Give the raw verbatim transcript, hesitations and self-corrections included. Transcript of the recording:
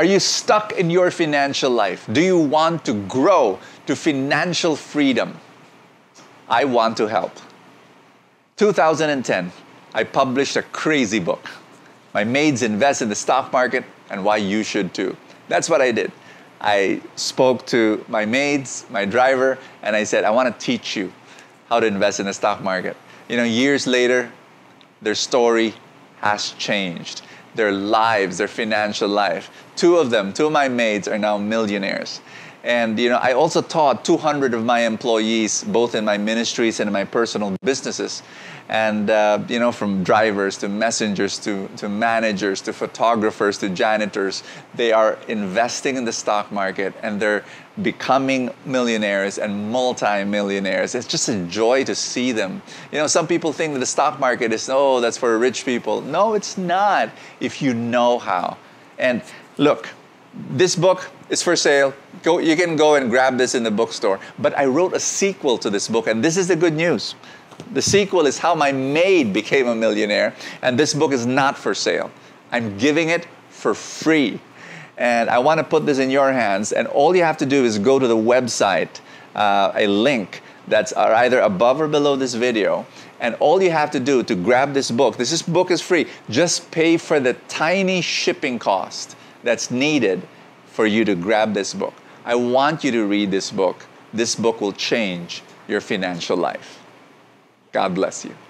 Are you stuck in your financial life? Do you want to grow to financial freedom? I want to help. two thousand ten, I published a crazy book. My Maids Invest in the Stock Market and Why You Should Too. That's what I did. I spoke to my maids, my driver, and I said, I want to teach you how to invest in the stock market. You know, years later, their story has changed. Their lives, their financial life. Two of them, two of my maids are now millionaires. And you know, I also taught two hundred of my employees, both in my ministries and in my personal businesses. And uh, you know, from drivers to messengers to, to managers to photographers to janitors, they are investing in the stock market and they're becoming millionaires and multi-millionaires. It's just a joy to see them. You know, some people think that the stock market is, oh, that's for rich people. No, it's not, if you know how. And look, this book is for sale. Go, you can go and grab this in the bookstore. But I wrote a sequel to this book, and this is the good news. The sequel is How My Maid Became a Millionaire, and this book is not for sale. I'm giving it for free. And I want to put this in your hands, and all you have to do is go to the website, uh, a link that's either above or below this video, and all you have to do to grab this book, this is, book is free, just pay for the tiny shipping cost that's needed for you to grab this book. I want you to read this book. This book will change your financial life. God bless you.